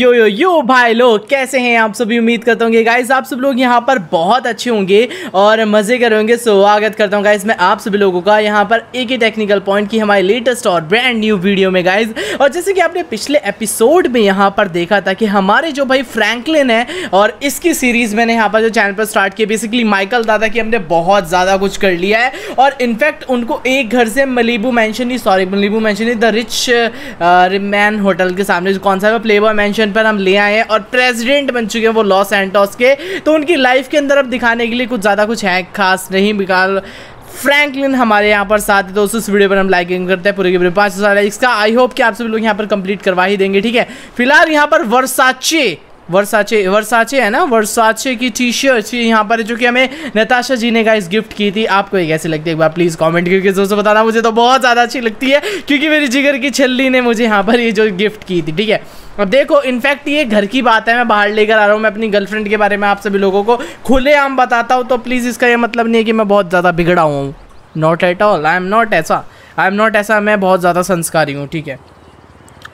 यो यो यो भाई लोग कैसे हैं आप सभी। उम्मीद करता हूँ कि गाइस आप सब लोग यहाँ पर बहुत अच्छे होंगे और मज़े कर रहे होंगे। स्वागत करता हूँ गाइस मैं आप सभी लोगों का यहाँ पर एक ही टेक्निकल पॉइंट की हमारी लेटेस्ट और ब्रांड न्यू वीडियो में गाइस। और जैसे कि आपने पिछले एपिसोड में यहाँ पर देखा था कि हमारे जो भाई फ्रैंकलिन है और इसकी सीरीज़ मैंने यहाँ पर जो चैनल पर स्टार्ट किया बेसिकली माइकल दादा की हमने बहुत ज़्यादा कुछ कर लिया है। और इनफैक्ट उनको एक घर से Malibu mansion the rich man hotel के सामने कौन सा प्लेबॉय मैंशन पर हम ले आए हैं और प्रेसिडेंट बन चुके हैं वो लॉस एंटोस के। तो उनकी लाइफ के अंदर अब दिखाने के लिए कुछ ज़्यादा कुछ है खास नहीं, बेकार फ्रैंकलिन हमारे यहाँ पर साथ है। दोस्तों इस वीडियो पर हम लाइकिंग करते हैं पूरे के पूरे 500 लाइक्स का। आई होप कि आप सभी लोग यहाँ पर कंप्लीट करवा ही देंगे, ठीक है। फिलहाल यहाँ पर वर्साचे है ना, वर्साचे की टी शर्ट यहाँ पर जो कि हमें नताशा जी ने गाइस गिफ्ट की थी। आपको ये कैसी लगती है एक बार प्लीज़ कमेंट करके दोस्तों बताना। मुझे तो बहुत ज़्यादा अच्छी लगती है क्योंकि मेरी जिगर की छल्ली ने मुझे यहाँ पर ये जो गिफ्ट की थी, ठीक है। अब देखो इनफैक्ट ये घर की बात है, मैं बाहर लेकर आ रहा हूँ। मैं अपनी गर्लफ्रेंड के बारे में आप सभी लोगों को खुलेआम बताता हूँ, तो प्लीज़ इसका ये मतलब नहीं है कि मैं बहुत ज़्यादा बिगड़ा हुआ हूँ। Not at all, I am not ऐसा, मैं बहुत ज़्यादा संस्कारी हूँ, ठीक है।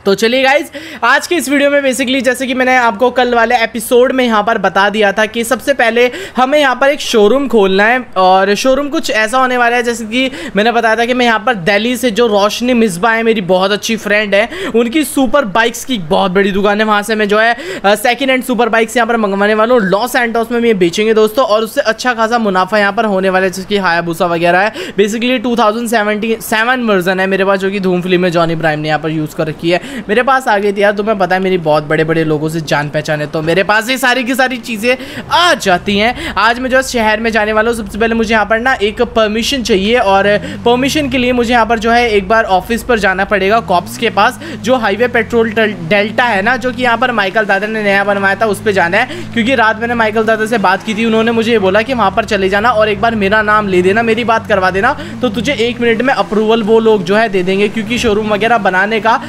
तो चलिए गाइज आज के इस वीडियो में बेसिकली जैसे कि मैंने आपको कल वाले एपिसोड में यहाँ पर बता दिया था कि सबसे पहले हमें यहाँ पर एक शोरूम खोलना है और शोरूम कुछ ऐसा होने वाला है जैसे कि मैंने बताया था कि मैं यहाँ पर दिल्ली से जो रोशनी मिस्बा है मेरी बहुत अच्छी फ्रेंड है, उनकी सुपर बाइक्स की बहुत बड़ी दुकान है। वहाँ से मैं जो है सेकेंड हैंड सुपर बाइक्स यहाँ पर मंगवाने वाला हूँ। लॉस एंटोस में ये बेचेंगे दोस्तों और उससे अच्छा खासा मुनाफा यहाँ पर होने वाला है जिसकी हायाबुसा वगैरह है। बेसिकली 2017 वर्जन है मेरे पास जो कि धूम फिल्म में जॉनी ब्रावो ने यहाँ पर यूज़ कर रखी है। मेरे पास आ गई थी यार, तुम्हें पता है मेरी बहुत बड़े बड़े लोगों से जान पहचान है तो मेरे पास ये सारी की सारी चीज़ें आ जाती हैं। आज मैं जो शहर में जाने वाला हूँ, सबसे पहले मुझे यहाँ पर ना एक परमिशन चाहिए और परमिशन के लिए मुझे यहाँ पर जो है एक बार ऑफिस पर जाना पड़ेगा कॉप्स के पास, जो हाईवे पेट्रोल डेल्टा है ना, जो कि यहाँ पर माइकल दादा ने नया बनवाया था, उस पर जाना है। क्योंकि रात मैंने माइकल दादा से बात की थी, उन्होंने मुझे ये बोला कि वहाँ पर चले जाना और एक बार मेरा नाम ले देना, मेरी बात करवा देना, तो तुझे 1 मिनट में अप्रूवल वो लोग जो है दे देंगे। क्योंकि शोरूम वगैरह बनाने का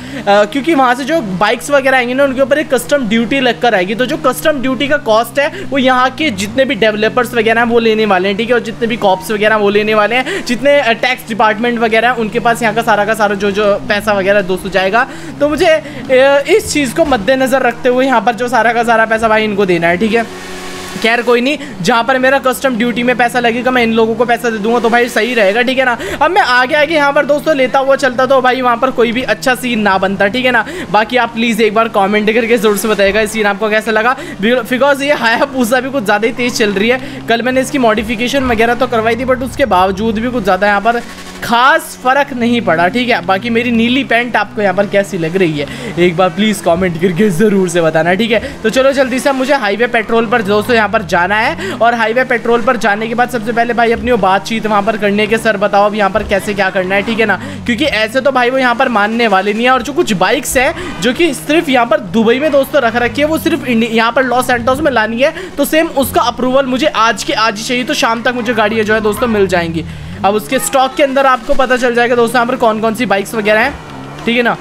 क्योंकि वहाँ से जो बाइक्स वगैरह आएंगी ना उनके ऊपर एक कस्टम ड्यूटी लग कर आएगी, तो जो कस्टम ड्यूटी का कॉस्ट है वो यहाँ के जितने भी डेवलपर्स वगैरह हैं वो लेने वाले हैं, ठीक है। और जितने भी कॉप्स वगैरह वो लेने वाले हैं, जितने टैक्स डिपार्टमेंट वगैरह हैं उनके पास यहाँ का सारा जो पैसा वगैरह दोस्तों जाएगा। तो मुझे इस चीज़ को मद्देनज़र रखते हुए यहाँ पर जो सारा का सारा पैसा भाई इनको देना है, ठीक है। खैर कोई नहीं, जहाँ पर मेरा कस्टम ड्यूटी में पैसा लगेगा मैं इन लोगों को पैसा दे दूंगा, तो भाई सही रहेगा, ठीक है ना। अब मैं आगे यहाँ पर दोस्तों लेता हुआ चलता तो भाई वहाँ पर कोई भी अच्छा सीन ना बनता, ठीक है ना। बाकी आप प्लीज़ एक बार कमेंट करके ज़रूर से बताइएगा सीन आपको कैसा लगा, बिकॉज ये हायाबुसा भी कुछ ज़्यादा ही तेज़ चल रही है। कल मैंने इसकी मॉडिफिकेशन वगैरह तो करवाई थी बट उसके बावजूद भी कुछ ज़्यादा यहाँ पर खास फ़र्क नहीं पड़ा, ठीक है। बाकी मेरी नीली पैंट आपको यहाँ पर कैसी लग रही है एक बार प्लीज़ कमेंट करके ज़रूर से बताना, ठीक है। तो चलो जल्दी से मुझे हाईवे पेट्रोल पर दोस्तों यहाँ पर जाना है और हाईवे पेट्रोल पर जाने के बाद सबसे पहले भाई अपनी वो बातचीत वहाँ पर करने के सर बताओ अब यहाँ पर कैसे क्या करना है, ठीक है ना। क्योंकि ऐसे तो भाई वो यहाँ पर मानने वाले नहीं है। और जो कुछ बाइक्स हैं जो कि सिर्फ यहाँ पर दुबई में दोस्तों रख रखी है वो सिर्फ यहाँ पर लॉस एंटोस में लानी है, तो सेम उसका अप्रूवल मुझे आज के आज ही चाहिए। तो शाम तक मुझे गाड़ियाँ जो है दोस्तों मिल जाएंगी। अब उसके स्टॉक के अंदर आपको पता चल जाएगा दोस्तों यहाँ पर कौन कौन सी बाइक्स वगैरह हैं, ठीक है ना।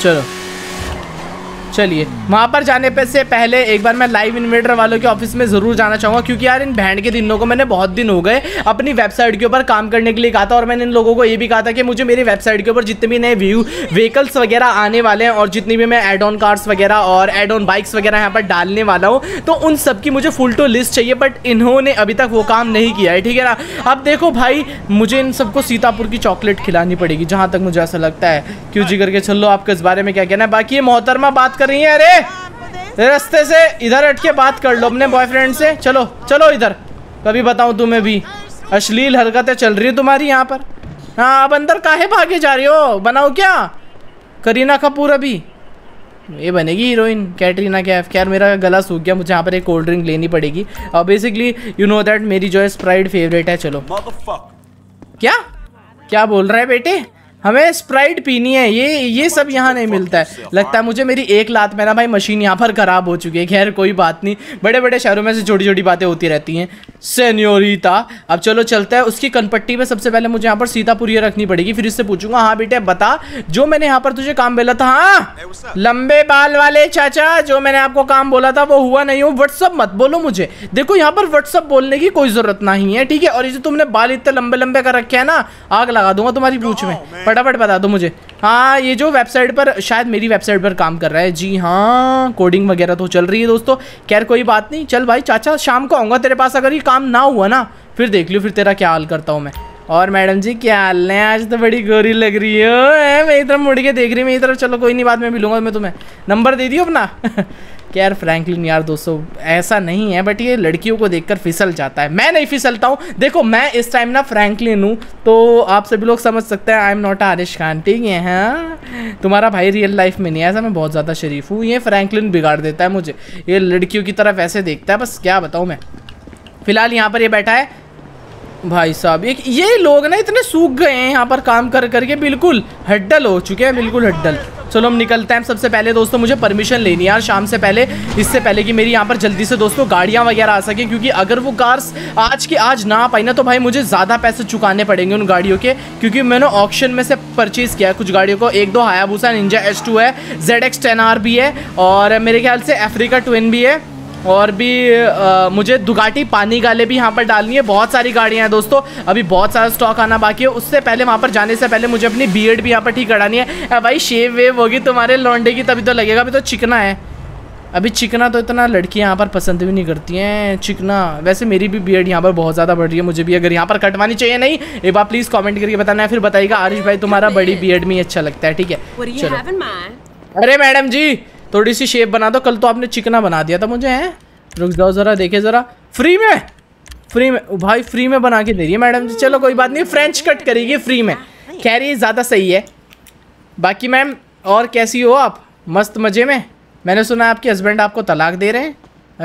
चलो चलिए वहाँ पर जाने पे से पहले एक बार मैं लाइव इन्वेटर वालों के ऑफिस में ज़रूर जाना चाहूँगा क्योंकि यार इन बैंड के दिनों को मैंने बहुत दिन हो गए अपनी वेबसाइट के ऊपर काम करने के लिए कहा था। और मैंने इन लोगों को ये भी कहा था कि मुझे मेरी वेबसाइट के ऊपर जितने भी नए व्हीकल्स वगैरह आने वाले हैं और जितनी भी मैं एड ऑन कार्स वगैरह और एड ऑन बाइक्स वगैरह यहाँ पर डालने वाला हूँ तो उन सबकी मुझे फुल टू लिस्ट चाहिए, बट इन्होंने अभी तक वो काम नहीं किया है, ठीक है ना। अब देखो भाई मुझे इन सबको सीतापुर की चॉकलेट खिलानी पड़ेगी जहाँ तक मुझे ऐसा लगता है। क्यों जी करके चलो आपको इस बारे में क्या कहना है। बाकी ये मोहतरमा बात कर रही है, अरे रास्ते से इधर हट के बात कर लो अपने बॉयफ्रेंड से। चलो चलो इधर, कभी बताऊं तुम्हें भी अश्लील हरकतें चल रही है तुम्हारी यहाँ पर। हाँ अब अंदर काहे भागे जा रही हो, बनाओ क्या करीना कपूर, अभी ये बनेगी हीरोइन कैटरीना कैफ। खैर मेरा गला सूख गया, मुझे यहाँ पर एक कोल्ड ड्रिंक लेनी पड़ेगी। और बेसिकली यू नो दैट मेरी जो है स्प्राइट फेवरेट है। चलो क्या क्या बोल रहा है बेटे, हमें स्प्राइट पीनी है, ये सब यहाँ नहीं मिलता है। लगता है मुझे मेरी एक लात में ना भाई मशीन यहाँ पर ख़राब हो चुकी है। खैर कोई बात नहीं, बड़े बड़े शहरों में से छोटी छोटी बातें होती रहती हैं सेन्योरिता। अब चलो चलते हैं उसकी कनपट्टी में। सबसे पहले मुझे यहाँ पर सीतापुरिया रखनी पड़ेगी, फिर इससे पूछूंगा हाँ बेटे बता जो मैंने यहाँ पर तुझे काम बोला था। हाँ लंबे बाल वाले चाचा जो मैंने आपको काम बोला था वो हुआ नहीं हो, व्हाट्सअप मत बोलो मुझे। देखो यहाँ पर व्हाट्सअप बोलने की कोई ज़रूरत नहीं है, ठीक है। और ये जो तुमने बाल इतने लंबे लंबे कर रखे हैं ना आग लगा दूंगा तुम्हारी पूंछ में। फटाफट बता दो मुझे। हाँ ये जो वेबसाइट पर, शायद मेरी वेबसाइट पर काम कर रहा है। जी हाँ कोडिंग वगैरह तो चल रही है दोस्तों। खैर कोई बात नहीं, चल भाई चाचा शाम को आऊँगा तेरे पास, अगर ये काम ना हुआ ना फिर देख लियो, फिर तेरा क्या हाल करता हूँ मैं। और मैडम जी क्या हाल है, आज तो बड़ी गोरी लग रही हो। मेरी तरफ मुड़ के देख रही है मेरी तरफ। चलो कोई नहीं, बाद में मिलूंगा मैं तुम्हें, नंबर दे दियो अपना। क्या यार फ्रैंकलिन यार दोस्तों ऐसा नहीं है, बट ये लड़कियों को देखकर फिसल जाता है। मैं नहीं फिसलता हूँ, देखो मैं इस टाइम ना फ्रैंकलिन हूँ, तो आप सभी लोग समझ सकते हैं I am not Aarish Khan, ठीक है। हाँ तुम्हारा भाई रियल लाइफ में नहीं है ऐसा, मैं बहुत ज़्यादा शरीफ हूँ। ये फ्रैंकलिन बिगाड़ देता है मुझे, ये लड़कियों की तरफ ऐसे देखता है, बस क्या बताऊँ मैं। फिलहाल यहाँ पर ये बैठा है भाई साहब, ये लोग ना इतने सूख गए हैं यहाँ पर काम कर करके, बिल्कुल हड्डल हो चुके हैं, बिल्कुल हड्डल। चलो हम निकलते हैं। सबसे पहले दोस्तों मुझे परमिशन लेनी है यार शाम से पहले, इससे पहले कि मेरी यहाँ पर जल्दी से दोस्तों गाड़ियाँ वगैरह आ सकें, क्योंकि अगर वो कार्स आज के आज ना आ पाई ना तो भाई मुझे ज़्यादा पैसे चुकाने पड़ेंगे उन गाड़ियों के, क्योंकि मैंने ऑक्शन में से परचेज़ किया है कुछ गाड़ियों को। एक दो हायाबूसा निंजा H2 है, ZX10R भी है, और मेरे ख्याल से अफ्रीका ट्विन भी है, और भी मुझे दुगाटी पानीगाले भी यहाँ पर डालनी है। बहुत सारी गाड़ियाँ हैं दोस्तों, अभी बहुत सारा स्टॉक आना बाकी है। उससे पहले वहाँ पर जाने से पहले मुझे अपनी बीएड भी यहाँ पर ठीक करानी है। भाई शेव वेव होगी तुम्हारे लौंडे की तभी तो लगेगा, अभी तो चिकना है, अभी चिकना तो इतना लड़की यहाँ पर पसंद भी नहीं करती हैं चिकना। वैसे मेरी भी बीएड यहाँ पर बहुत ज़्यादा बढ़ रही है, मुझे भी अगर यहाँ पर कटवानी चाहिए नहीं, एक बार प्लीज़ कॉमेंट करके बताना है, फिर बताइएगा आरिश भाई तुम्हारा बड़ी बीएड में अच्छा लगता है, ठीक है। अरे मैडम जी थोड़ी सी शेप बना दो, कल तो आपने चिकना बना दिया था मुझे, हैं। रुक जाओ ज़रा देखे ज़रा, फ्री में भाई फ्री में बना के दे रही है मैडम जी। चलो कोई बात नहीं, फ्रेंच कट करेगी फ्री में, खैर ये ज़्यादा सही है। बाकी मैम और कैसी हो आप? मस्त मज़े में। मैंने सुना आपके हस्बैंड आपको तलाक दे रहे हैं।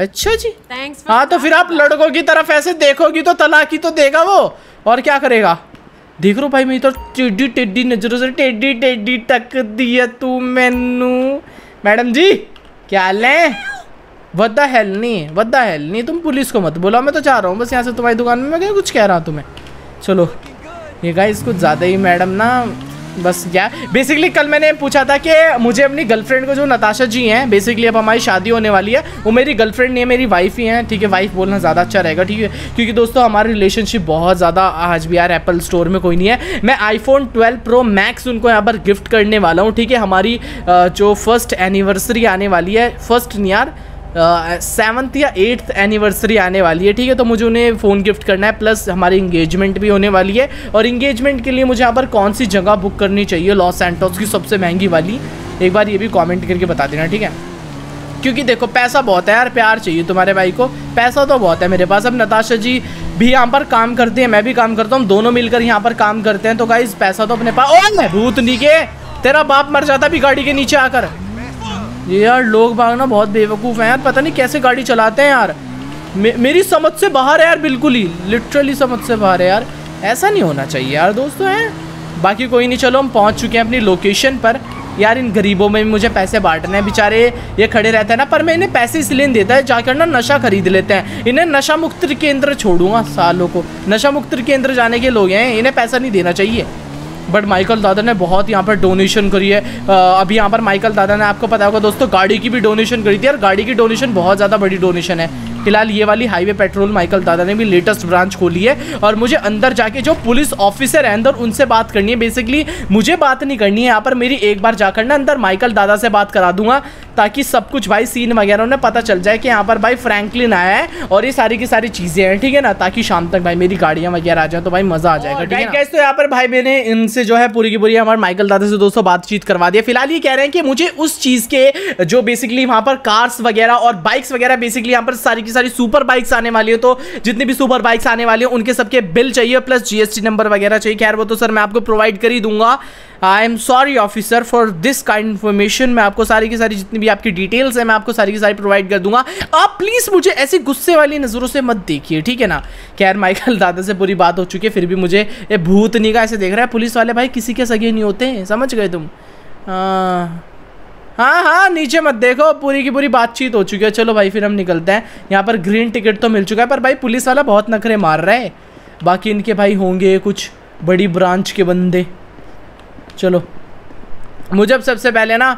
अच्छा जी, हाँ तो फिर आप लड़कों की तरफ ऐसे देखोगी तो तलाक ही तो देगा वो, और क्या करेगा। देख रो भाई मेरी तो टेढ़ी टेढ़ी नज़रों से टेढ़ी टेढ़ी टक दिया तू मैनू। मैडम जी क्या हाल है? वद्दा हेल नहीं तुम पुलिस को मत बोला, मैं तो चाह रहा हूँ बस यहाँ से तुम्हारी दुकान में, मैं क्या कुछ कह रहा हूँ तुम्हें। चलो ये गाइस कुछ ज़्यादा ही मैडम ना, बस क्या बेसिकली कल मैंने पूछा था कि मुझे अपनी गर्लफ्रेंड को, जो नताशा जी हैं, बेसिकली अब हमारी शादी होने वाली है, वो मेरी गर्लफ्रेंड नहीं है मेरी वाइफ ही हैं, ठीक है। वाइफ बोलना ज़्यादा अच्छा रहेगा, ठीक है, क्योंकि दोस्तों हमारा रिलेशनशिप बहुत ज़्यादा आज भी यार एप्पल स्टोर में कोई नहीं है। मैं iPhone 12 Pro Max उनको यहाँ पर गिफ्ट करने वाला हूँ, ठीक है। हमारी जो फर्स्ट एनिवर्सरी आने वाली है, फर्स्ट नहीं यार 7th या 8th एनिवर्सरी आने वाली है, ठीक है। तो मुझे उन्हें फ़ोन गिफ्ट करना है, प्लस हमारी इंगेजमेंट भी होने वाली है, और इंगेजमेंट के लिए मुझे यहाँ पर कौन सी जगह बुक करनी चाहिए लॉस सैंटोस की सबसे महंगी वाली, एक बार ये भी कमेंट करके बता देना, ठीक है। क्योंकि देखो पैसा बहुत है यार, प्यार चाहिए तुम्हारे भाई को, पैसा तो बहुत है मेरे पास। अब नताशा जी भी यहाँ पर काम करती हैं, मैं भी काम करता हूँ, दोनों मिलकर यहाँ पर काम करते हैं, तो गाइस पैसा तो अपने पास। और भूत नीचे तेरा बाप मर जाता भी गाड़ी के नीचे आकर। ये यार लोग भागना बहुत बेवकूफ़ हैं यार, पता नहीं कैसे गाड़ी चलाते हैं यार, मेरी समझ से बाहर है यार, बिल्कुल ही लिटरली समझ से बाहर है यार, ऐसा नहीं होना चाहिए यार दोस्तों, हैं। बाकी कोई नहीं, चलो हम पहुंच चुके हैं अपनी लोकेशन पर। यार इन गरीबों में भी मुझे पैसे बांटने हैं, बेचारे ये खड़े रहते हैं ना, पर मैं इन्हें पैसे इसलिए नहीं देता है, जाकर ना नशा खरीद लेते हैं, इन्हें नशा मुक्त केंद्र छोड़ूंगा सालों को, नशा मुक्त केंद्र जाने के लोग हैं, इन्हें पैसा नहीं देना चाहिए। बट माइकल दादा ने बहुत यहाँ पर डोनेशन करी है। अभी यहाँ पर माइकल दादा ने, आपको पता होगा दोस्तों, गाड़ी की भी डोनेशन करी थी यार, गाड़ी की डोनेशन बहुत ज़्यादा बड़ी डोनेशन है। फिलहाल ये वाली हाईवे पेट्रोल माइकल दादा ने भी लेटेस्ट ब्रांच खोली है, और मुझे अंदर जाके जो पुलिस ऑफिसर हैं अंदर, उनसे बात करनी है। बेसिकली मुझे बात नहीं करनी है यहाँ पर, मेरी एक बार जाकर ना अंदर माइकल दादा से बात करा दूंगा, ताकि सब कुछ भाई सीन वगैरह उन्हें पता चल जाए कि यहाँ पर भाई फ्रैंकलिन आया है और ये सारी की सारी चीज़ें हैं, ठीक है ना, ताकि शाम तक भाई मेरी गाड़ियाँ वगैरह आ जाए, तो भाई मज़ा आ जाएगा, ठीक है। तो यहाँ पर भाई मैंने इनसे जो है पूरी की पूरी हमारे माइकल दादा से दोस्तों बातचीत करवा दिया। फिलहाल ये कह रहे हैं कि मुझे उस चीज़ के जो बेसिकली वहाँ पर कार्स वगैरह और बाइक्स वगैरह, बेसिकली यहाँ पर सारी सारी सुपर बाइक्स आने वाली है, तो जितनी भी सुपर बाइक्स आने वाली है उनके सबके बिल चाहिए, प्लस जीएसटी नंबर वगैरह चाहिए। खैर वो तो सर मैं आपको प्रोवाइड कर ही दूंगा। I am sorry officer for this kind information. मैं आपको सारी की सारी जितनी भी आपकी डिटेल्स है मैं आपको सारी की सारी प्रोवाइड कर दूंगा। आप प्लीज़ मुझे ऐसी गुस्से वाली नज़रों से मत देखिए, ठीक है ना। खैर माइकल दादा से पूरी बात हो चुकी है, फिर भी मुझे ये भूत निगाह ऐसे देख रहा है। पुलिस वाले भाई किसी के सगे नहीं होते, समझ गए तुम। हाँ नीचे मत देखो, पूरी की पूरी बातचीत हो चुकी है। चलो भाई फिर हम निकलते हैं। यहाँ पर ग्रीन टिकट तो मिल चुका है, पर भाई पुलिस वाला बहुत नखरे मार रहा है। बाकी इनके भाई होंगे कुछ बड़ी ब्रांच के बंदे। चलो मुझे अब सबसे पहले ना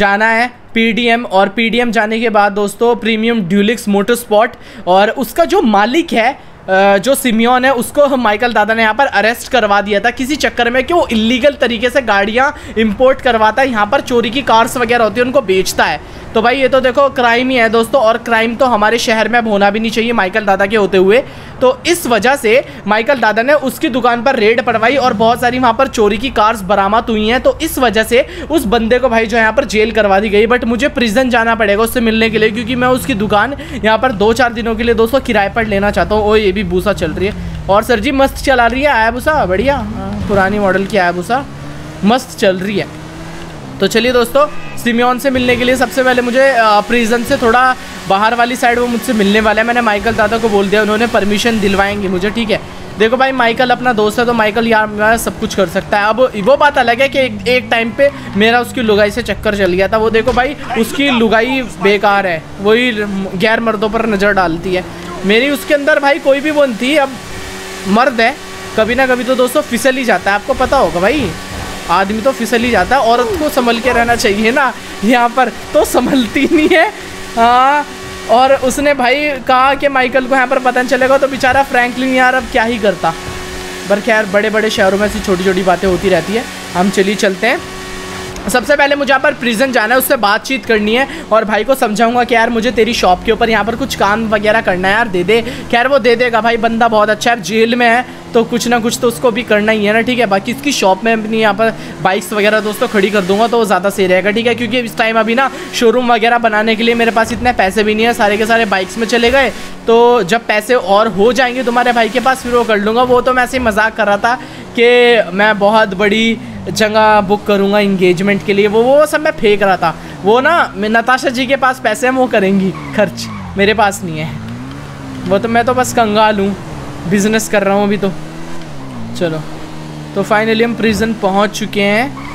जाना है PDM, और PDM जाने के बाद दोस्तों प्रीमियम ड्यूलिक्स मोटरस्पोर्ट, और उसका जो मालिक है जो सिमियन है उसको माइकल दादा ने यहाँ पर अरेस्ट करवा दिया था किसी चक्कर में कि वो इलीगल तरीके से गाड़ियाँ इंपोर्ट करवाता है, यहाँ पर चोरी की कार्स वगैरह होती है उनको बेचता है। तो भाई ये तो देखो क्राइम ही है दोस्तों, और क्राइम तो हमारे शहर में अब होना भी नहीं चाहिए माइकल दादा के होते हुए। तो इस वजह से माइकल दादा ने उसकी दुकान पर रेड पड़वाई और बहुत सारी वहाँ पर चोरी की कार्स बरामद हुई हैं। तो इस वजह से उस बंदे को भाई जो यहाँ पर जेल करवा दी गई, बट मुझे प्रिजन जाना पड़ेगा उससे मिलने के लिए, क्योंकि मैं उसकी दुकान यहाँ पर 2-4 दिनों के लिए दोस्तों किराए पर लेना चाहता हूँ। ओ ये भी भूसा चल रही है, और सर जी मस्त चला रही है हायाबुसा, बढ़िया पुरानी मॉडल की हायाबुसा मस्त चल रही है। तो चलिए दोस्तों सिमियन से मिलने के लिए सबसे पहले मुझे प्रिजन से थोड़ा बाहर वाली साइड वो मुझसे मिलने वाला है। मैंने माइकल दादा को बोल दिया, उन्होंने परमिशन दिलवाएंगे मुझे, ठीक है। देखो भाई माइकल अपना दोस्त है तो माइकल यार सब कुछ कर सकता है। अब वो बात अलग है कि एक टाइम पे मेरा उसकी लुगाई से चक्कर चल गया था। वो देखो भाई उसकी लुगाई बेकार है, वही गैर मर्दों पर नज़र डालती है। मेरी उसके अंदर भाई कोई भी वो थी, अब मर्द है कभी ना कभी तो दोस्तों फिसल ही जाता है, आपको पता होगा भाई आदमी तो फिसल ही जाता है, औरत को संभल के रहना चाहिए ना, यहाँ पर तो संभलती नहीं है। हाँ, और उसने भाई कहा कि माइकल को यहाँ पर पता नहीं चलेगा, तो बेचारा फ्रैंकलिन यार अब क्या ही करता। पर खैर बड़े बड़े शहरों में ऐसी छोटी छोटी बातें होती रहती है। हम चलिए चलते हैं, सबसे पहले मुझे यहाँ पर प्रिजन जाना है, उससे बातचीत करनी है और भाई को समझाऊंगा कि यार मुझे तेरी शॉप के ऊपर यहाँ पर कुछ काम वगैरह करना है यार दे दे। खैर वो दे देगा भाई, बंदा बहुत अच्छा है, जेल में है तो कुछ ना कुछ तो उसको भी करना ही है ना, ठीक है। बाकी इसकी शॉप में अपनी यहाँ पर बाइक्स वगैरह दोस्तों खड़ी कर दूंगा तो ज़्यादा सही रहेगा, ठीक है, क्योंकि इस टाइम अभी ना शोरूम वगैरह बनाने के लिए मेरे पास इतने पैसे भी नहीं है, सारे के सारे बाइक्स में चले गए। तो जब पैसे और हो जाएंगे तुम्हारे भाई के पास फिर वो कर लूँगा। वो तो मैं ऐसे ही मजाक कर रहा था कि मैं बहुत बड़ी जगह बुक करूँगा इंगेजमेंट के लिए, वो सब मैं फेंक रहा था। वो ना नताशा जी के पास पैसे हैं, वो करेंगी खर्च, मेरे पास नहीं है। वो तो मैं तो बस कंगाल हूँ, बिज़नेस कर रहा हूँ अभी तो। चलो तो फाइनली हम प्रिजन पहुँच चुके हैं।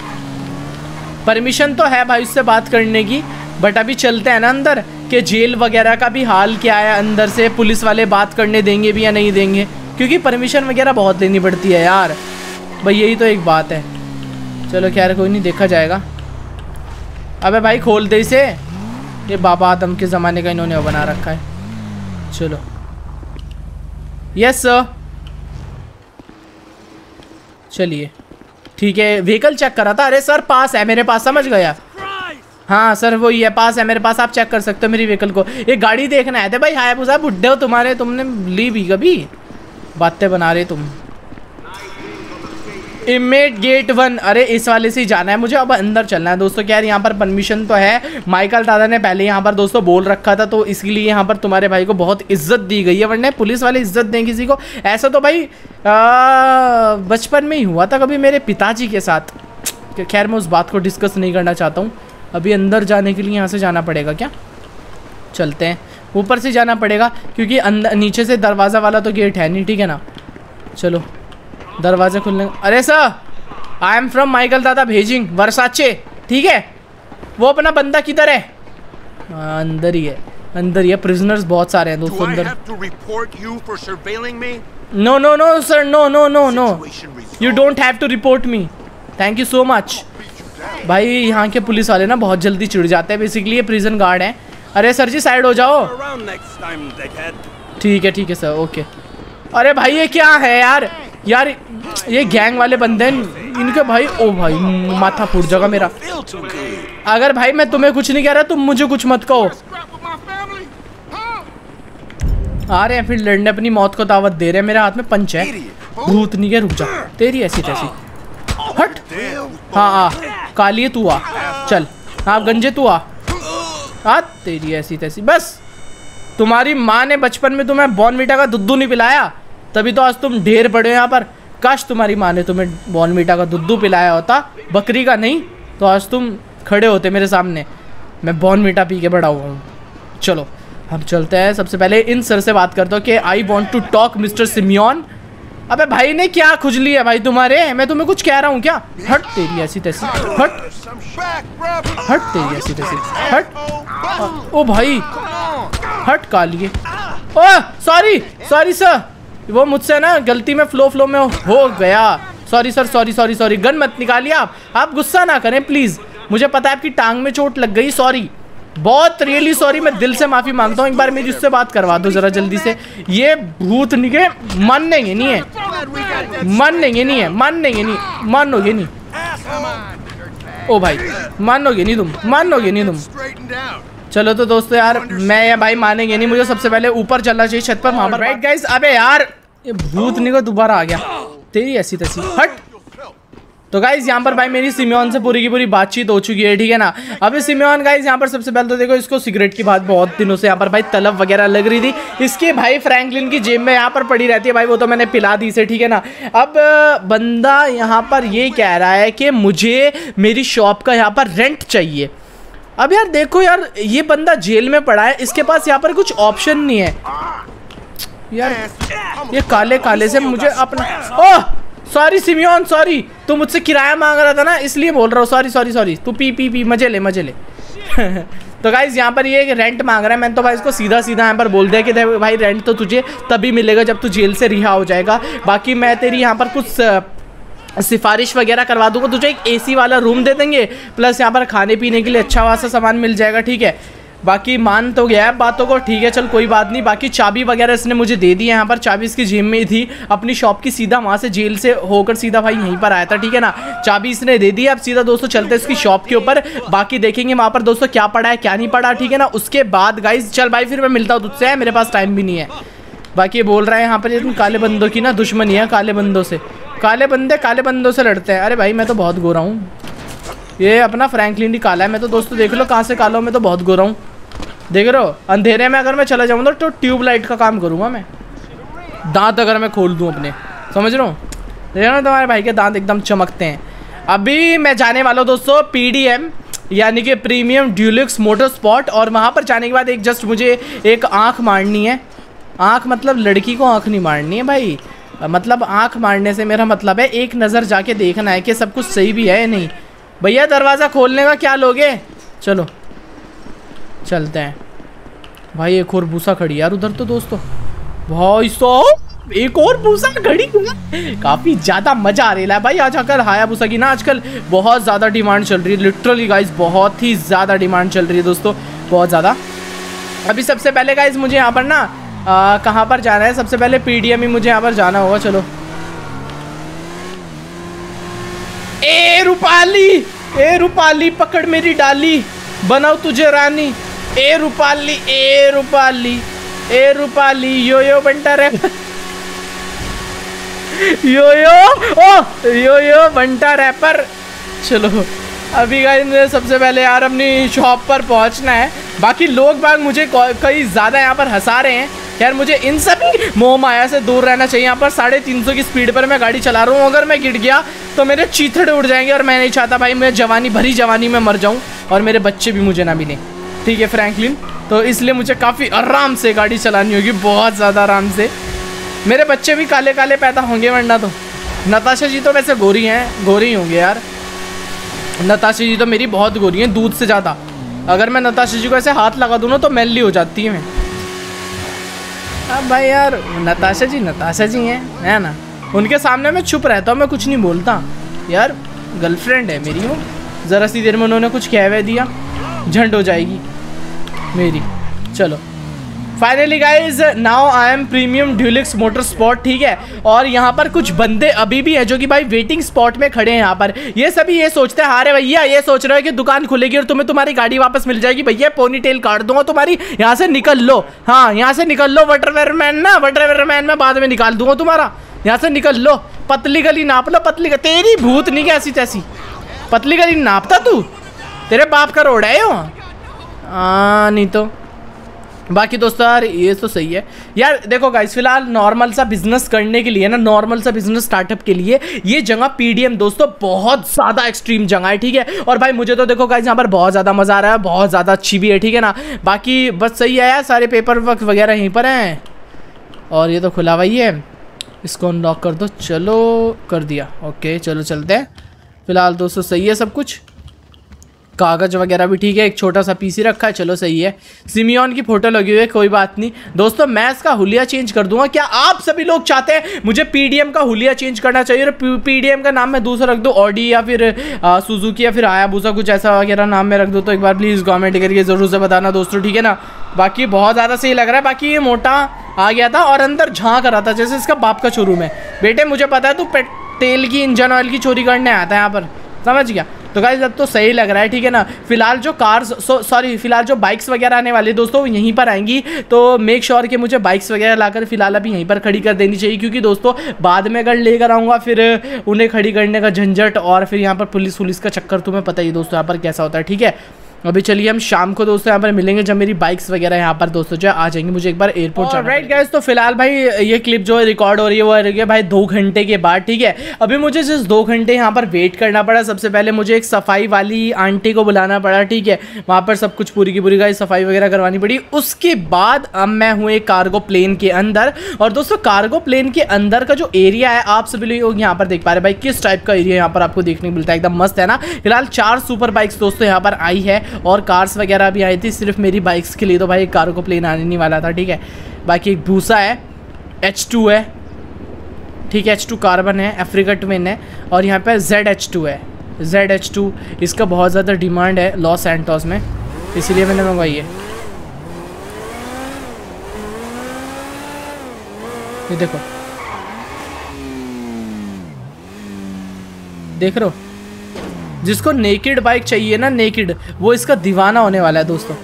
परमिशन तो है भाई उससे बात करने की, बट अभी चलते हैं ना अंदर कि जेल वगैरह का भी हाल क्या है, अंदर से पुलिस वाले बात करने देंगे भी या नहीं देंगे, क्योंकि परमिशन वगैरह बहुत लेनी पड़ती है यार भाई, यही तो एक बात है। चलो खैर कोई नहीं, देखा जाएगा। अबे भाई खोल दे इसे, ये बाबा आदम के ज़माने का इन्होंने बना रखा है। चलो यस सर, चलिए ठीक है। व्हीकल चेक करा था, अरे सर पास है मेरे पास, समझ गया, हाँ सर वो ये पास है मेरे पास, आप चेक कर सकते हो मेरी व्हीकल को। ये गाड़ी देखना है थे भाई, हायाबुसा बुड्ढे हो तुम्हारे, तुमने ली भी कभी, बातें बना रहे तुम। इमेट गेट 1, अरे इस वाले से ही जाना है मुझे, अब अंदर चलना है दोस्तों। क्या यार यहाँ पर परमिशन तो है, माइकल दादा ने पहले यहाँ पर दोस्तों बोल रखा था, तो इसलिए यहाँ पर तुम्हारे भाई को बहुत इज्जत दी गई है, वरना पुलिस वाले इज्जत दें किसी को। ऐसा तो भाई बचपन में ही हुआ था कभी मेरे पिताजी के साथ, खैर मैं उस बात को डिस्कस नहीं करना चाहता हूँ। अभी अंदर जाने के लिए यहाँ से जाना पड़ेगा क्या, चलते हैं ऊपर से जाना पड़ेगा क्योंकि अंदर नीचे से दरवाज़ा वाला तो गेट है नहीं, ठीक है ना। चलो दरवाज़ा खुलने, अरे sir I am from Michael दादा भेजिंग वर्साचे, ठीक है। वो अपना बंदा किधर है, अंदर ही है, अंदर ही है। प्रिजनर्स बहुत सारे हैं दोस्तों अंदर। No no no sir, no no no no, you don't have to report me, thank you so much. भाई यहाँ के पुलिस वाले ना बहुत जल्दी चिढ़ जाते हैं, बेसिकली ये प्रिजन गार्ड हैं। अरे सर जी साइड हो जाओ, ठीक है ठीक है सर, ओके। अरे भाई ये क्या है यार, यार ये गैंग वाले बंदे हैं इनके भाई। ओ भाई माथा फूट जाएगा मेरा अगर भाई मैं तुम्हें कुछ नहीं कह रहा, तुम मुझे कुछ मत कहो। आ रहे हैं फिर लड़ने, अपनी मौत को दावत दे रहे हैं। मेरे हाथ में पंच है, भूत नहीं है, रुक जा तेरी ऐसी तैसी हट। हाँ आ काली तू आ, चल आप गंजे तू आ तेरी ऐसी तैसी। बस तुम्हारी माँ ने बचपन में तुम्हें बॉर्नविटा का दुद्धू नहीं पिलाया, तभी तो आज तुम ढेर पड़े हो यहाँ पर। काश तुम्हारी माँ ने तुम्हें बॉर्नविटा का दुद्धू पिलाया होता, बकरी का नहीं, तो आज तुम खड़े होते मेरे सामने। मैं बॉर्नविटा पी के बड़ा हुआ हूँ। चलो हम चलते हैं, सबसे पहले इन सर से बात करता हूँ कि I want to talk mister Simeon. अबे भाई ने क्या खुजली है भाई तुम्हारे, मैं तुम्हें कुछ कह रहा हूँ क्या। हट तेरी ऐसी तैसी, हट हट तेरी ऐसी तैसी हट। ओ भाई हट कालिए, ओ सॉरी सॉरी सर, वो मुझसे ना गलती में फ्लो में हो गया, sorry sir sorry sorry sorry. Gun मत निकालिए आप गुस्सा ना करें प्लीज़, मुझे पता है आपकी टांग में चोट लग गई, सॉरी बहुत रियली सॉरी, मैं दिल से माफ़ी मांगता हूँ। एक बार मेरी उससे बात करवा दो ज़रा जल्दी से। ये भूत निके मानेंगे नहीं है, मानेंगे नहीं है, मानेंगे नहीं, मानोगे नहीं। ओ भाई मानोगे नहीं तुम, मानोगे नहीं तुम। चलो तो दोस्तों यार मैं या भाई मानेंगे नहीं, मुझे सबसे पहले ऊपर चलना चाहिए छत पर। वहाँ पर राइट गाइस। अबे यार ये भूत निको दोबारा आ गया, तेरी ऐसी तैसी हट। तो गाइज यहाँ पर भाई मेरी सिमियन से पूरी की पूरी बातचीत हो चुकी है, ठीक है ना। अभी सिमियन गाइज यहाँ पर सबसे पहले तो देखो इसको सिगरेट की बात बहुत दिनों से यहाँ पर भाई तलब वगैरह लग रही थी इसके। भाई फ्रैंकलिन की जेब में यहाँ पर पड़ी रहती है भाई, वो तो मैंने पिला दी इसे, ठीक है ना। अब बंदा यहाँ पर ये कह रहा है कि मुझे मेरी शॉप का यहाँ पर रेंट चाहिए। अब यार देखो यार ये बंदा जेल में पड़ा है, इसके पास यहाँ पर कुछ ऑप्शन नहीं है यार। ये काले काले से मुझे अपना, ओह सॉरी सिमियन सॉरी, तू मुझसे किराया मांग रहा था ना इसलिए बोल रहा हूँ, सॉरी सॉरी सॉरी। तू पी पी पी मजे ले मजे ले। तो गाइज यहाँ पर ये रेंट मांग रहा है, मैंने तो भाई इसको सीधा सीधा यहाँ पर बोल दिया कि भाई रेंट तो तुझे तभी मिलेगा जब तू जेल से रिहा हो जाएगा। बाकी मैं तेरी यहाँ पर कुछ सिफारिश वगैरह करवा दूंगा, तुझे एक AC वाला रूम दे देंगे, प्लस यहाँ पर खाने पीने के लिए अच्छा खासा सामान मिल जाएगा, ठीक है। बाकी मान तो गया है बातों को, ठीक है चल कोई बात नहीं। बाकी चाबी वगैरह इसने मुझे दे दी है, यहाँ पर चाबी इसकी जेब में ही थी अपनी शॉप की, सीधा वहाँ से जेल से होकर सीधा भाई यहीं पर आया था, ठीक है ना। चाबी इसने दे दी है, अब सीधा दोस्तों चलते हैं इसकी शॉप के ऊपर। बाकी देखेंगे वहाँ पर दोस्तों क्या पड़ा है क्या नहीं पड़ा, ठीक है ना। उसके बाद गाइज चल भाई फिर मैं मिलता हूँ तुझसे, मेरे पास टाइम भी नहीं है। बाकी बोल रहा है यहाँ पर तुम काले बंदों की ना दुश्मनी है, काले बंदों से, काले बंदे काले बंदों से लड़ते हैं। अरे भाई मैं तो बहुत गोरा हूँ, ये अपना फ्रैंकलिन ही काला है। मैं तो दोस्तों देख लो कहाँ से काला हूँ, मैं तो बहुत गोरा हूँ, देख रहे हो। अंधेरे में अगर मैं चला जाऊँगा तो ट्यूबलाइट का काम करूँगा मैं, दांत अगर मैं खोल दूँ अपने, समझ रहा हूँ। देख रहे हो तुम्हारे भाई के दांत एकदम चमकते हैं। अभी मैं जाने वाला हूँ दोस्तों PDM यानी कि प्रीमियम डेलक्स मोटरस्पोर्ट, और वहाँ पर जाने के बाद एक जस्ट मुझे एक आँख मारनी है। आँख मतलब लड़की को आँख नहीं मारनी है भाई, मतलब आँख मारने से मेरा मतलब है एक नज़र जाके देखना है कि सब कुछ सही भी है या नहीं। भैया दरवाज़ा खोलने का क्या लोगे, चलो चलते हैं। भाई एक और भूसा खड़ी यार उधर तो दोस्तों, भाई सो एक और भूसा खड़ी, काफ़ी ज़्यादा मज़ा आ रहा है भाई। आज आजकल हायाबुसा की ना आजकल बहुत ज़्यादा डिमांड चल रही है, लिटरली गाइस बहुत ही ज़्यादा डिमांड चल रही है दोस्तों, बहुत ज़्यादा। अभी सबसे पहले गाइस मुझे यहाँ पर ना कहाँ पर जाना है, सबसे पहले PDM ही मुझे यहाँ पर जाना होगा। चलो ए रूपाली पकड़ मेरी डाली, बनाओ तुझे रानी, ए रूपाली ए रूपाली ए Rupali, yo Banta rap yo Banta rapper. चलो अभी गाइस सबसे पहले यार अपनी शॉप पर पहुंचना है। बाकी लोग बाग मुझे कई ज़्यादा यहाँ पर हंसा रहे हैं यार, मुझे इन सब मोह माया से दूर रहना चाहिए। यहाँ पर 350 की स्पीड पर मैं गाड़ी चला रहा हूँ, अगर मैं गिर गया तो मेरे चीथड़े उड़ जाएंगे, और मैं नहीं चाहता भाई मैं जवानी भरी जवानी में मर जाऊँ और मेरे बच्चे भी मुझे ना मिलें, ठीक है फ्रैंकलिन। तो इसलिए मुझे काफ़ी आराम से गाड़ी चलानी होगी, बहुत ज़्यादा आराम से। मेरे बच्चे भी काले काले पैदा होंगे वरना तो। नताशा जी तो वैसे गोरी हैं, गोरी होंगे यार, नताशा जी तो मेरी बहुत गोरी हैं दूध से ज़्यादा। अगर मैं नताशा जी को ऐसे हाथ लगा दूँ ना तो मैली हो जाती है। मैं अब भाई यार नताशा जी हैं है ना, उनके सामने मैं चुप रहता हूँ, मैं कुछ नहीं बोलता यार। गर्लफ्रेंड है मेरी वो, ज़रा सी देर में उन्होंने कुछ कहवा दिया, झंड हो जाएगी मेरी। चलो finally guys now I am premium deluxe motorsport, ठीक है। और यहाँ पर कुछ बंदे अभी भी हैं जो कि भाई वेटिंग स्पॉट में खड़े हैं। यहाँ पर ये सभी ये सोचते हैं, अरे भैया ये सोच रहे हो कि दुकान खुलेगी और तुम्हें तुम्हारी गाड़ी वापस मिल जाएगी, भैया पोनी टेल काट दूंगा तुम्हारी, यहाँ से निकल लो, हाँ यहाँ से निकल लो, वाटरमैन में बाद में निकाल दूंगा तुम्हारा, यहाँ से निकल लो, पतली गली नाप लो, पतली गली तेरी भूत नहीं ऐसी तैसी, पतली गली नापता तू, तेरे बाप का रोड है यो, नहीं तो। बाकी दोस्तों यार ये तो सही है यार। देखो गाइस फिलहाल नॉर्मल सा बिजनेस करने के लिए ना, नॉर्मल सा बिजनेस स्टार्टअप के लिए ये जगह PDM दोस्तों बहुत ज़्यादा एक्सट्रीम जगह है, ठीक है। और भाई मुझे तो देखो गाइस यहाँ पर बहुत ज़्यादा मज़ा आ रहा है, बहुत ज़्यादा अच्छी भी है, ठीक है ना। बाकी बस सही है यार, सारे पेपर वर्क वगैरह यहीं पर हैं, और ये तो खुला हुआ ही है, इसको अनलॉक कर दो। चलो कर दिया, ओके चलो चलते हैं। फिलहाल दोस्तों सही है सब कुछ, कागज वगैरह भी ठीक है, एक छोटा सा पीसी रखा है, चलो सही है। सिमियन की फोटो लगी हुई है, कोई बात नहीं। दोस्तों मैं इसका हुलिया चेंज कर दूंगा, क्या आप सभी लोग चाहते हैं मुझे पीडीएम का हुलिया चेंज करना चाहिए और पीडीएम का नाम मैं दूसरा रख दूँ ऑडी या फिर सुजुकी या फिर हायाबुसा कुछ ऐसा वगैरह नाम में रख दूँ, तो एक बार प्लीज़ कमेंट करके ज़रूर से बताना दोस्तों, ठीक है ना। बाकी बहुत ज़्यादा सही लग रहा है, बाकी ये मोटा आ गया था और अंदर झाँक रहा था जैसे इसका बाप का शोरूम है। बेटे मुझे पता है तू तेल की इंजन ऑयल की चोरी करने आता है यहाँ पर, समझ गया। तो गाइस अब तो सही लग रहा है, ठीक है ना। फिलहाल जो कार्स फिलहाल जो बाइक्स वगैरह आने वाली है दोस्तों यहीं पर आएंगी, तो मेक श्योर कि मुझे बाइक्स वगैरह लाकर फिलहाल अभी यहीं पर खड़ी कर देनी चाहिए, क्योंकि दोस्तों बाद में अगर लेकर आऊँगा फिर उन्हें खड़ी करने का झंझट और फिर यहाँ पर पुलिस का चक्कर, तुम्हें पता ही दोस्तों यहाँ पर कैसा होता है, ठीक है। अभी चलिए हम शाम को दोस्तों यहाँ पर मिलेंगे जब मेरी बाइक्स वगैरह यहाँ पर दोस्तों जो आ जाएंगी, मुझे एक बार एयरपोर्ट जाना है। राइट गाइस, तो फिलहाल भाई ये क्लिप जो रिकॉर्ड हो रही है वो आ रही है भाई 2 घंटे के बाद, ठीक है। अभी मुझे सिर्फ 2 घंटे यहाँ पर वेट करना पड़ा। सबसे पहले मुझे एक सफाई वाली आंटी को बुलाना पड़ा, ठीक है, वहाँ पर सब कुछ पूरी की पूरी गाइस सफाई वगैरह करवानी पड़ी। उसके बाद अब मैं हूँ एक कार्गो प्लेन के अंदर, और दोस्तों कार्गो प्लेन के अंदर का जो एरिया है आप सभी लोग यहाँ पर देख पा रहे भाई किस टाइप का एरिया यहाँ पर आपको देखने को मिलता है, एकदम मस्त है ना। फिलहाल 4 सुपर बाइक्स दोस्तों यहाँ पर आई है और कार्स वगैरह भी आई थी, सिर्फ मेरी बाइक्स के लिए तो भाई कार्गो प्लेन आने नहीं वाला था, ठीक है। बाकी एक भूसा है, H2 है, ठीक है, H2 कार्बन है, अफ्रीका ट्विन है, और यहाँ पे ZH2 है। ZH2 इसका बहुत ज़्यादा डिमांड है लॉस एंटोस में, इसलिए मैंने मंगवाई है। ये देखो, देख रहे हो, जिसको नेकेड बाइक चाहिए ना नेकेड, वो इसका दीवाना होने वाला है दोस्तों।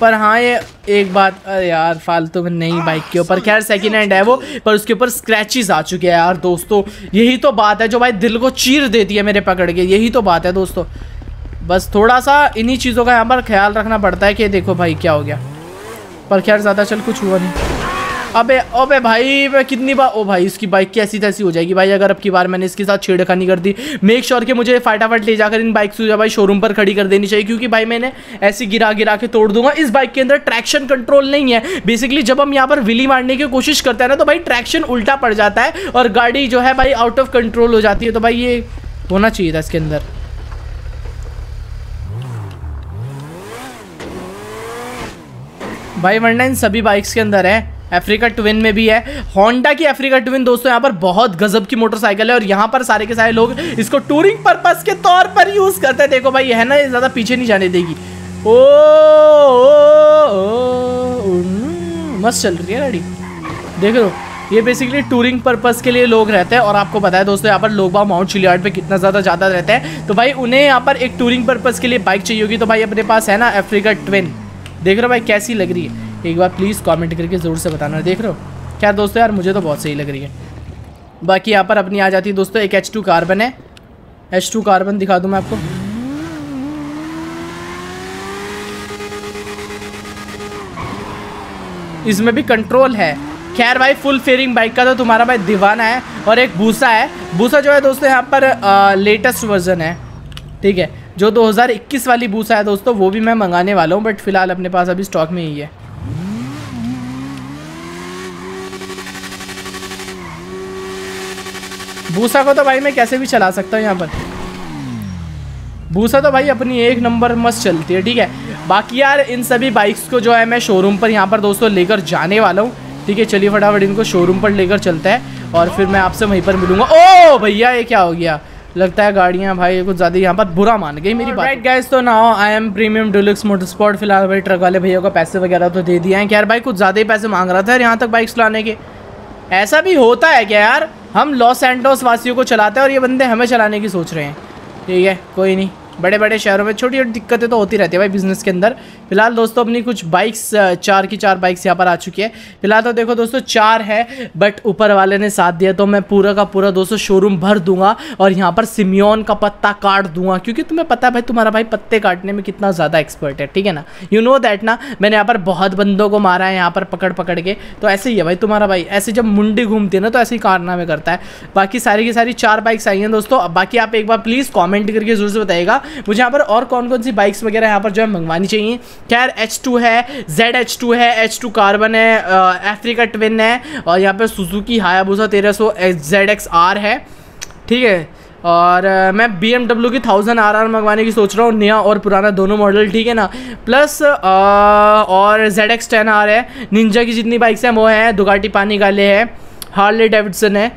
पर हाँ ये एक बात, अरे यार फालतू में नई बाइक के ऊपर, खैर सेकेंड हैंड है वो, पर उसके ऊपर स्क्रैचेस आ चुके हैं यार दोस्तों। यही तो बात है जो भाई दिल को चीर देती है मेरे पकड़ के, यही तो बात है दोस्तों। बस थोड़ा सा इन्हीं चीज़ों का यहाँ पर ख्याल रखना पड़ता है कि देखो भाई क्या हो गया, पर खैर ज़्यादा चल कुछ हुआ नहीं। अबे अबे भाई मैं कितनी बार, ओ भाई इसकी बाइक कैसी तैसी हो जाएगी भाई अगर अब की बार मैंने इसके साथ छेड़खानी कर दी। मेक श्योर कि मुझे फटाफट ले जाकर इन बाइक्स को भाई शोरूम पर खड़ी कर देनी चाहिए, क्योंकि भाई मैंने ऐसी गिरा गिरा के तोड़ दूंगा। इस बाइक के अंदर ट्रैक्शन कंट्रोल नहीं है। बेसिकली जब हम यहाँ पर विली मारने की कोशिश करते हैं ना तो भाई ट्रैक्शन उल्टा पड़ जाता है और गाड़ी जो है भाई आउट ऑफ कंट्रोल हो जाती है, तो भाई ये होना चाहिए था इसके अंदर। भाई वरना इन सभी बाइक्स के अंदर है, अफ्रीका ट्विन में भी है, होंडा की अफ्रीका ट्विन दोस्तों यहाँ पर बहुत गजब की मोटरसाइकिल है और यहाँ पर सारे के सारे लोग इसको टूरिंग पर्पस के तौर पर यूज़ करते हैं। देखो भाई है ना, ये ज़्यादा पीछे नहीं जाने देगी। ओ मस्त चल रही है गाड़ी, देख लो। ये बेसिकली टूरिंग पर्पस के लिए लोग रहते हैं और आपको पता है दोस्तों यहाँ पर लोग बाग माउंट चिलियार्ड पे कितना ज़्यादा रहते हैं, तो भाई उन्हें यहाँ पर एक टूरिंग पर्पज़ के लिए बाइक चाहिए होगी, तो भाई अपने पास है ना अफ्रीका ट्विन। देख लो भाई कैसी लग रही है, एक बार प्लीज़ कमेंट करके ज़रूर से बताना। देख रहे हो क्या दोस्तों, यार मुझे तो बहुत सही लग रही है। बाकी यहाँ पर अपनी आ जाती है दोस्तों एक H2 कार्बन है, H2 कार्बन दिखा दूँ मैं आपको। इसमें भी कंट्रोल है। खैर भाई फुल फेयरिंग बाइक का तो तुम्हारा भाई दीवाना है। और एक भूसा है, भूसा जो है दोस्तों यहाँ पर लेटेस्ट वर्जन है, ठीक है, जो 2021 वाली भूसा है दोस्तों, वो भी मैं मंगाने वाला हूँ, बट फिलहाल अपने पास अभी स्टॉक में ही है। भूसा को तो भाई मैं कैसे भी चला सकता हूँ यहाँ पर, भूसा तो भाई अपनी एक नंबर मस्त चलती है, ठीक है। बाकी यार इन सभी बाइक्स को जो है मैं शोरूम पर यहाँ पर दोस्तों लेकर जाने वाला हूँ, ठीक है। चलिए फटाफट इनको शोरूम पर लेकर चलते हैं और फिर मैं आपसे वहीं पर मिलूँगा। ओ भैया ये क्या हो गया, लगता है गाड़ियाँ भाई कुछ ज़्यादा यहाँ पर बुरा मान गई मेरी बात। राइट गाइस, तो now I am premium deluxe motorsport. फिलहाल भाई ट्रक वाले भैया को पैसे वगैरह तो दे दिए हैं। यार भाई कुछ ज़्यादा ही पैसे मांग रहा था यार यहाँ तक बाइक्स लाने के। ऐसा भी होता है क्या यार, हम लॉस एंटोस वासियों को चलाते हैं और ये बंदे हमें चलाने की सोच रहे हैं, ठीक है। कोई नहीं, बड़े बड़े शहरों में छोटी छोटी दिक्कतें तो होती रहती है भाई बिजनेस के अंदर। फिलहाल दोस्तों अपनी कुछ बाइक्स 4 की 4 बाइक्स यहाँ पर आ चुकी है। फिलहाल तो देखो दोस्तों 4 है, बट ऊपर वाले ने साथ दिया तो मैं पूरा का पूरा दोस्तों शोरूम भर दूंगा और यहाँ पर सिमियन का पत्ता काट दूंगा, क्योंकि तुम्हें पता है भाई तुम्हारा भाई पत्ते काटने में कितना ज़्यादा एक्सपर्ट है, ठीक है ना, यू नो दैट ना। मैंने यहाँ पर बहुत बंदों को मारा है यहाँ पर पकड़ पकड़ के, तो ऐसे ही है भाई तुम्हारा भाई, ऐसे जब मुंडी घूमती है ना तो ऐसे ही कारनामे करता है। बाकी सारी की सारी 4 बाइक्स आई हैं दोस्तों। बाकी आप एक बार प्लीज़ कॉमेंट करके ज़रूर से बताइएगा मुझे यहाँ पर और कौन कौन सी बाइक्स वगैरह यहाँ पर जो है मंगवानी चाहिए। खैर H2 है, ZH2 है, H2 कार्बन है, अफ्रीका ट्विन है, और यहाँ पर सुजुकी हायाबुसा 1300 ZX R है, ठीक है। और मैं BMW की 1000 RR मंगवाने की सोच रहा हूँ, नया और पुराना दोनों मॉडल, ठीक है ना। प्लस और ZX10R है, निंजा की जितनी बाइक्स हैं वो हैं, दुकाटी पानीगाले है, हार्ले डेविडसन है,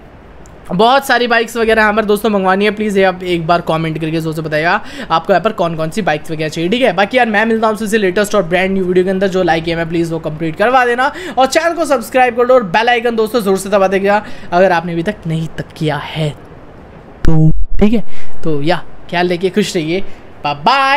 बहुत सारी बाइक्स वगैरह हमारे दोस्तों मंगवानी है। प्लीज़ आप एक बार कमेंट करके सोच बताएगा आपको यहाँ पर कौन कौन सी बाइक्स वगैरह चाहिए, ठीक है। बाकी यार मैं मिलता हूँ आपसे लेटेस्ट और ब्रांड न्यू वीडियो के अंदर, जो लाइक है मैं प्लीज़ वो कंप्लीट करवा देना और चैनल को सब्सक्राइब कर लो और बेल आइकन दोस्तों ज़रूर से दबा देगा अगर आपने अभी तक नहीं तक किया है तो, ठीक है। तो या ख्याल रखिए, खुश रहिए, बाय बाय।